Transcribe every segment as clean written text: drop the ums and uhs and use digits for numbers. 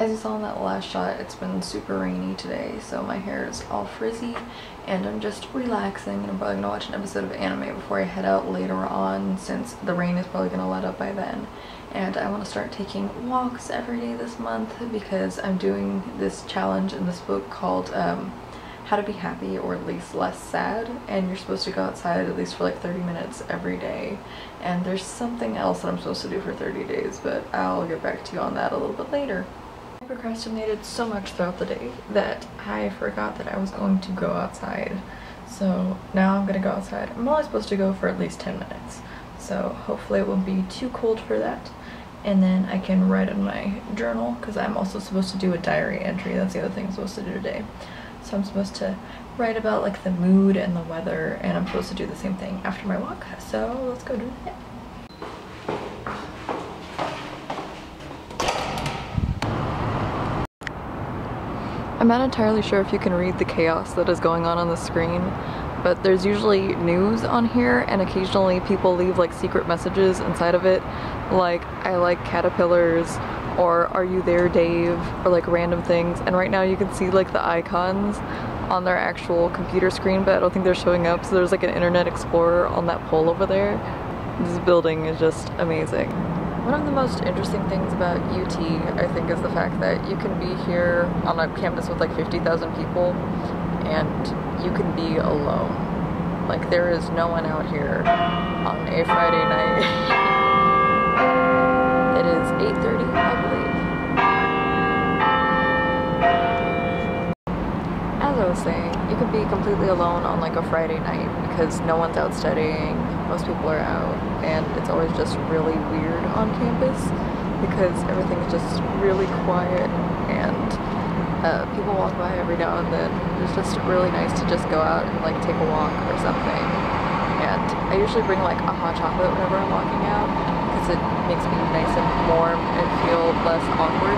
As you saw in that last shot, it's been super rainy today, so my hair is all frizzy and I'm just relaxing, and I'm probably gonna watch an episode of anime before I head out later on, since the rain is probably gonna let up by then. And I want to start taking walks every day this month because I'm doing this challenge in this book called How to Be Happy, or at least Less Sad, and you're supposed to go outside at least for like 30 minutes every day. And there's something else that I'm supposed to do for 30 days, but I'll get back to you on that a little bit later. I procrastinated so much throughout the day that I forgot that I was going to go outside. So now I'm gonna go outside. I'm only supposed to go for at least 10 minutes, so hopefully it won't be too cold for that. And then I can write in my journal, because I'm also supposed to do a diary entry. That's the other thing I'm supposed to do today. So I'm supposed to write about like the mood and the weather, and I'm supposed to do the same thing after my walk. So let's go do that. I'm not entirely sure if you can read the chaos that is going on the screen, but there's usually news on here, and occasionally people leave like secret messages inside of it, like "I like caterpillars," or "Are you there, Dave?" or like random things. And right now you can see like the icons on their actual computer screen, but I don't think they're showing up. So there's like an Internet Explorer on that pole over there. This building is just amazing. One of the most interesting things about UT, I think, is the fact that you can be here on a campus with like 50,000 people and you can be alone. Like, there is no one out here on a Friday night. It is 8:30, I believe. As I was saying, you could be completely alone on like a Friday night because no one's out studying, most people are out, and it's always just really weird on campus because everything's just really quiet, and people walk by every now and then. It's just really nice to just go out and like take a walk or something. And I usually bring like a hot chocolate whenever I'm walking out, because it makes me nice and warm and feel less awkward.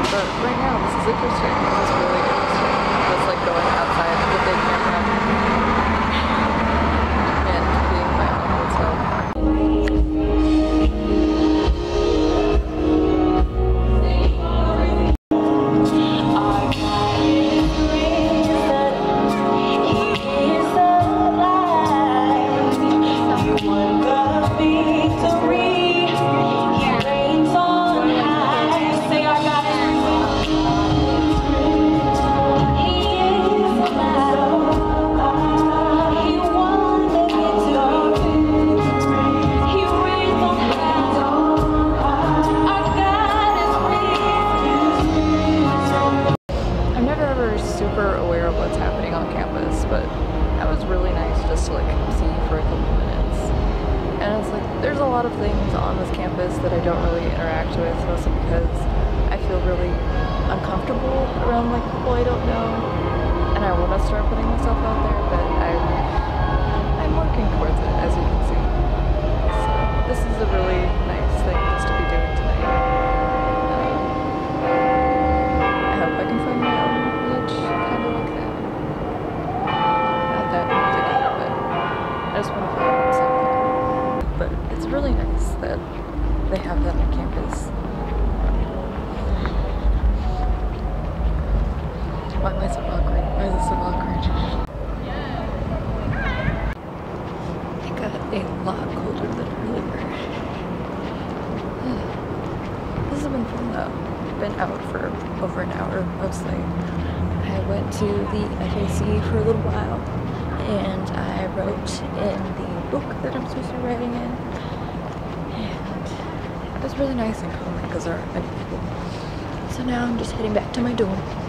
But right now, this is interesting. This is really interesting. Just like going outside with the camera and being my own self. It was really nice and calming because there aren't many people. So now I'm just heading back to my dorm.